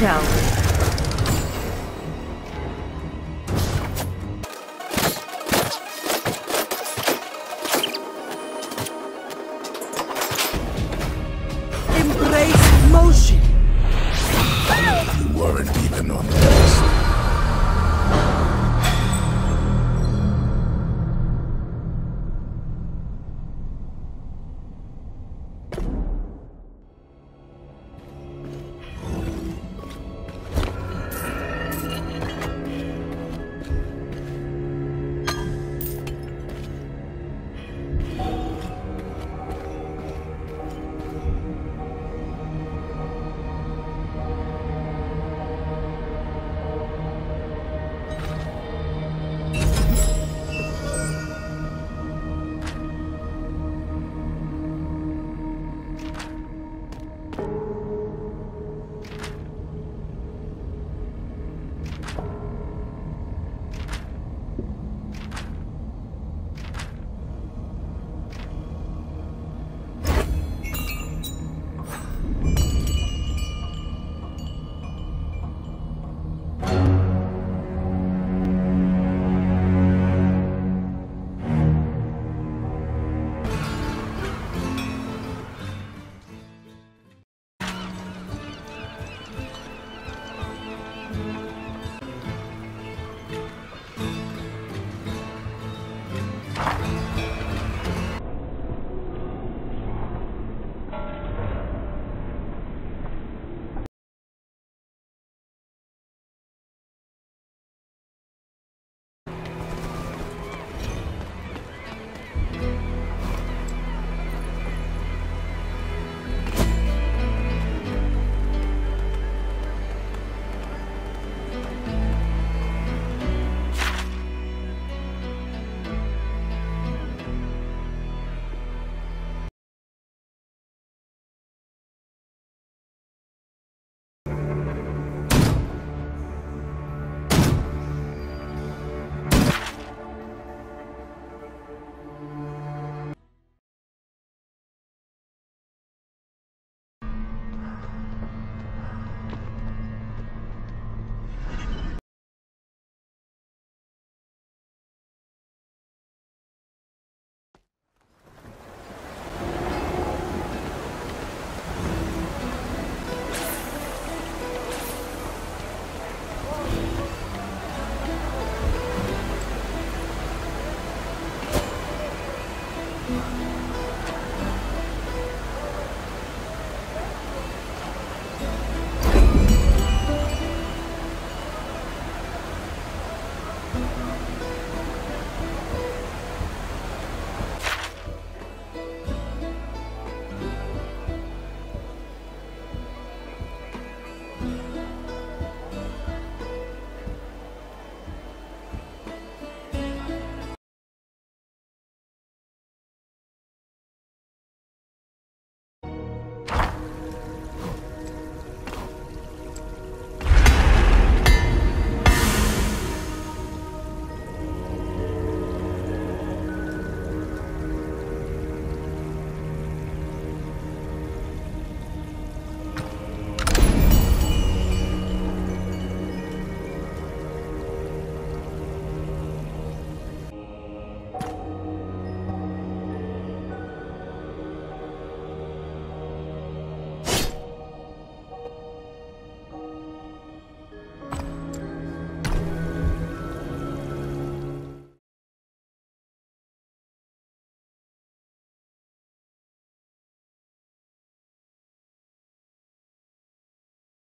shall we?